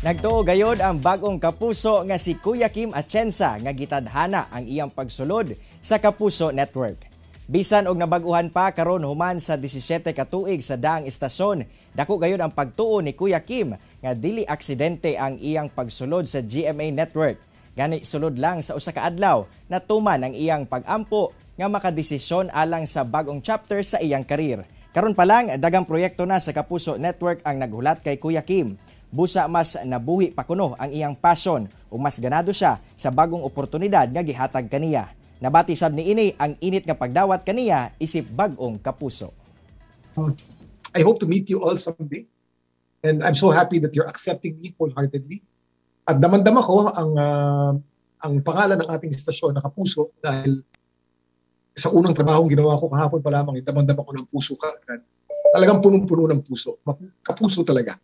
Nagtuo gayod ang bagong kapuso nga si Kuya Kim Atienza nga gitadhana ang iyang pagsulod sa Kapuso Network. Bisan og nabaguhan pa karon human sa 17 ka tuig sa Daang Estasyon, dako gayod ang pagtuo ni Kuya Kim nga dili aksidente ang iyang pagsulod sa GMA Network. Gani sulod lang sa usa ka adlaw natuman ang iyang pagampo nga makadesisyon alang sa bagong chapter sa iyang karir. Karon pa lang daghang proyekto na sa Kapuso Network ang naghulat kay Kuya Kim. Busa mas nabuhi pa kuno ang iyang passion o mas ganado siya sa bagong oportunidad nga gihatag kaniya. Nabati sab ni ini ang init nga pagdawat kaniya isip bagong kapuso. I hope to meet you all someday and I'm so happy that you're accepting me wholeheartedly. At damandam ako ang pangalan ng ating istasyon na Kapuso dahil sa unang trabahong ginawa ko kahapon pa lamang, damandam ako ng puso ka. Talagang punong-puno ng puso. Kapuso talaga.